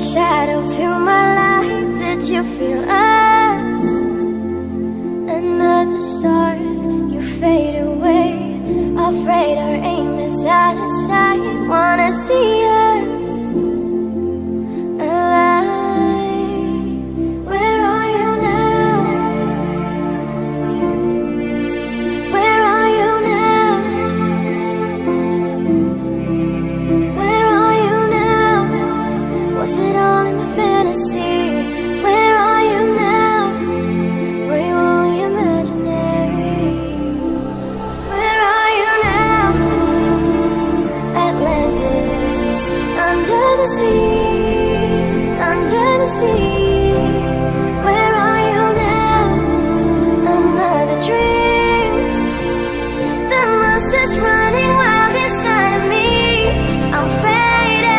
shadow to my light. Did you feel us? Another star, you fade away. Afraid our aim is out of sight. Wanna see us alive. Where are you now? Where are you now? Where was it all in the fantasy? Where are you now? Were you only imaginary? Where are you now? Atlantis, under the sea, under the sea. Where are you now? Another dream. The monster's running wild inside of me. I'm faded.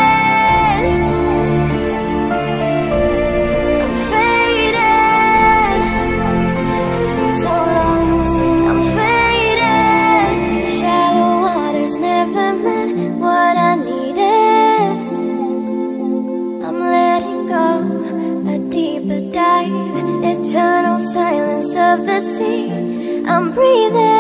Eternal silence of the sea. I'm breathing.